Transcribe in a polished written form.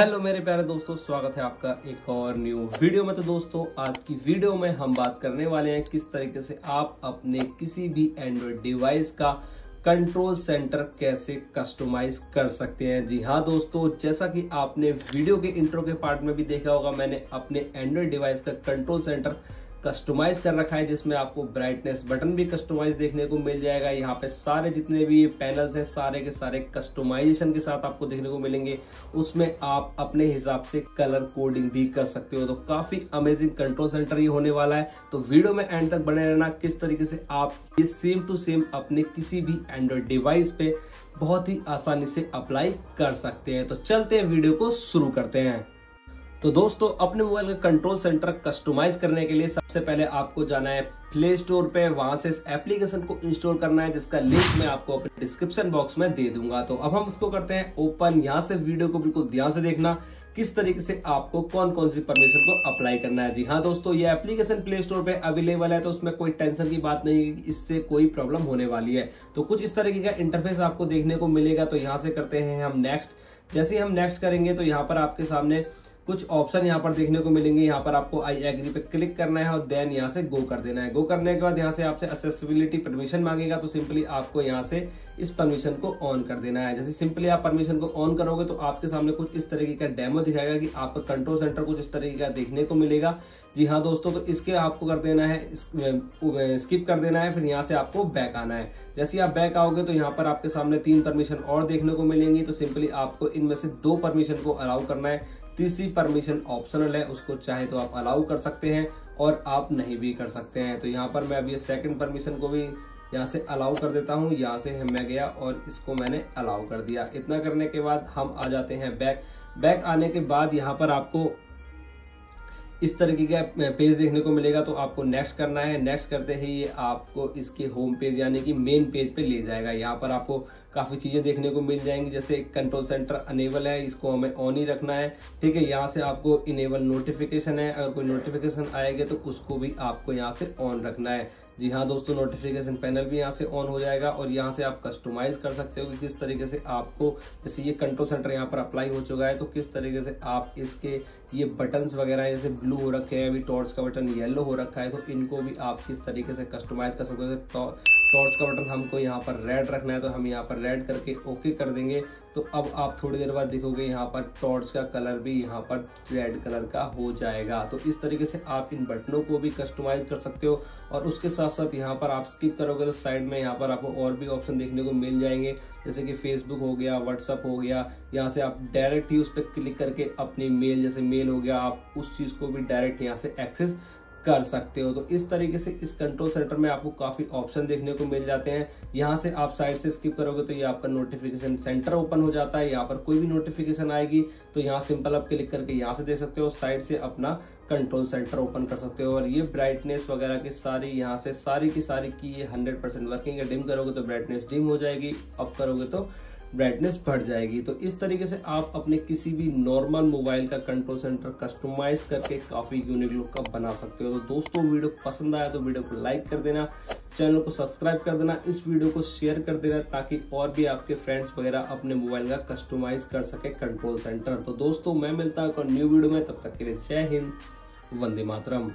Hello मेरे प्यारे दोस्तों, स्वागत है आपका एक और न्यू वीडियो में। तो दोस्तों आज की वीडियो में हम बात करने वाले हैं किस तरीके से आप अपने किसी भी एंड्रॉयड डिवाइस का कंट्रोल सेंटर कैसे कस्टमाइज कर सकते हैं। जी हाँ दोस्तों, जैसा कि आपने वीडियो के इंट्रो के पार्ट में भी देखा होगा, मैंने अपने एंड्रॉयड डिवाइस का कंट्रोल सेंटर कस्टमाइज कर रखा है, जिसमें आपको ब्राइटनेस बटन भी कस्टमाइज देखने को मिल जाएगा। यहाँ पे सारे जितने भी पैनल्स हैं सारे के सारे कस्टमाइजेशन के साथ आपको देखने को मिलेंगे। उसमें आप अपने हिसाब से कलर कोडिंग भी कर सकते हो। तो काफ़ी अमेजिंग कंट्रोल सेंटर ये होने वाला है। तो वीडियो में एंड तक बने रहना किस तरीके से आप ये सेम टू सेम अपने किसी भी एंड्रॉयड डिवाइस पे बहुत ही आसानी से अप्लाई कर सकते हैं। तो चलते हैं, वीडियो को शुरू करते हैं। तो दोस्तों अपने मोबाइल का कंट्रोल सेंटर कस्टमाइज करने के लिए सबसे पहले आपको जाना है प्ले स्टोर पे, वहां से इस एप्लीकेशन को इंस्टॉल करना है, जिसका लिंक मैं आपको अपने डिस्क्रिप्शन बॉक्स में दे दूंगा। तो अब हम उसको करते हैं ओपन। यहां से वीडियो को बिल्कुल ध्यान से देखना किस तरीके से आपको कौन कौन सी परमिशन को अप्लाई करना है। जी हाँ दोस्तों, ये एप्लीकेशन प्ले स्टोर पे अवेलेबल है, तो उसमें कोई टेंशन की बात नहीं है, इससे कोई प्रॉब्लम होने वाली है। तो कुछ इस तरीके का इंटरफेस आपको देखने को मिलेगा। तो यहाँ से करते हैं हम नेक्स्ट। जैसे हम नेक्स्ट करेंगे तो यहाँ पर आपके सामने कुछ ऑप्शन यहाँ पर देखने को मिलेंगे। यहाँ पर आपको आई एग्री पे क्लिक करना है और देन यहाँ से गो कर देना है। गो करने के बाद यहाँ से आपसे एक्सेसिबिलिटी परमिशन मांगेगा, तो सिंपली आपको यहाँ से इस परमिशन को ऑन कर देना है। जैसे सिंपली आप परमिशन को ऑन करोगे तो आपके सामने कुछ इस तरीके का डेमो दिखाएगा कि आपका कंट्रोल सेंटर कुछ इस तरीके का देखने को मिलेगा। जी हाँ दोस्तों, तो इसके आपको कर देना है स्किप कर देना है, फिर यहाँ से आपको बैक आना है। जैसे आप बैक आओगे तो यहाँ पर आपके सामने 3 परमिशन और देखने को मिलेंगी, तो सिंपली आपको इनमें से 2 परमिशन को अलाउ करना है। तीसरी परमिशन ऑप्शनल है, उसको चाहे तो आप अलाउ कर सकते हैं और आप नहीं भी कर सकते हैं। तो यहाँ पर मैं अभी सेकंड परमिशन को भी यहाँ से अलाउ कर देता हूँ। यहाँ से मैं गया और इसको मैंने अलाउ कर दिया। इतना करने के बाद हम आ जाते हैं बैक। बैक आने के बाद यहाँ पर आपको इस तरीके का पेज देखने को मिलेगा, तो आपको नेक्स्ट करना है। नेक्स्ट करते ही ये आपको इसके होम पेज यानी कि मेन पेज पे ले जाएगा। यहाँ पर आपको काफ़ी चीज़ें देखने को मिल जाएंगी। जैसे कंट्रोल सेंटर अनेबल है, इसको हमें ऑन ही रखना है, ठीक है। यहाँ से आपको इनेबल नोटिफिकेशन है, अगर कोई नोटिफिकेशन आएगा तो उसको भी आपको यहाँ से ऑन रखना है। जी हाँ दोस्तों, नोटिफिकेशन पैनल भी यहाँ से ऑन हो जाएगा और यहाँ से आप कस्टमाइज़ कर सकते हो कि किस तरीके से आपको, जैसे ये कंट्रोल सेंटर यहाँ पर अप्लाई हो चुका है, तो किस तरीके से आप इसके ये बटन्स वगैरह जैसे ब्लू हो रखे हैं, अभी टॉर्च का बटन येलो हो रखा है, तो इनको भी आप किस तरीके से कस्टमाइज़ कर सकते हो। टॉर्च का बटन हमको यहाँ पर रेड रखना है, तो हम यहाँ पर रेड करके ओके कर देंगे। तो अब आप थोड़ी देर बाद देखोगे यहाँ पर टॉर्च का कलर भी यहाँ पर रेड कलर का हो जाएगा। तो इस तरीके से आप इन बटनों को भी कस्टमाइज़ कर सकते हो। और उसके साथ साथ यहाँ पर आप स्किप करोगे तो साइड में यहाँ पर आपको और भी ऑप्शन देखने को मिल जाएंगे, जैसे कि फेसबुक हो गया, व्हाट्सअप हो गया। यहाँ से आप डायरेक्ट ही उस पर क्लिक करके अपनी मेल, जैसे मेल हो गया, आप उस चीज़ को भी डायरेक्ट यहाँ से एक्सेस कर सकते हो। तो इस तरीके से इस कंट्रोल सेंटर में आपको काफ़ी ऑप्शन देखने को मिल जाते हैं। यहाँ से आप साइड से स्किप करोगे तो ये आपका नोटिफिकेशन सेंटर ओपन हो जाता है। यहाँ पर कोई भी नोटिफिकेशन आएगी तो यहाँ सिंपल आप क्लिक करके यहाँ से देख सकते हो, साइड से अपना कंट्रोल सेंटर ओपन कर सकते हो। और ये ब्राइटनेस वगैरह की सारी यहाँ से सारी की ये 100% वर्किंग है। डिम करोगे तो ब्राइटनेस डिम हो जाएगी, अप करोगे तो ब्राइटनेस बढ़ जाएगी। तो इस तरीके से आप अपने किसी भी नॉर्मल मोबाइल का कंट्रोल सेंटर कस्टमाइज करके काफ़ी यूनिक लुक का बना सकते हो। तो दोस्तों वीडियो पसंद आया तो वीडियो को लाइक कर देना, चैनल को सब्सक्राइब कर देना, इस वीडियो को शेयर कर देना, ताकि और भी आपके फ्रेंड्स वगैरह अपने मोबाइल का कस्टमाइज कर सके कंट्रोल सेंटर। तो दोस्तों मैं मिलता हूँ न्यू वीडियो में, तब तक के लिए जय हिंद, वंदे मातरम।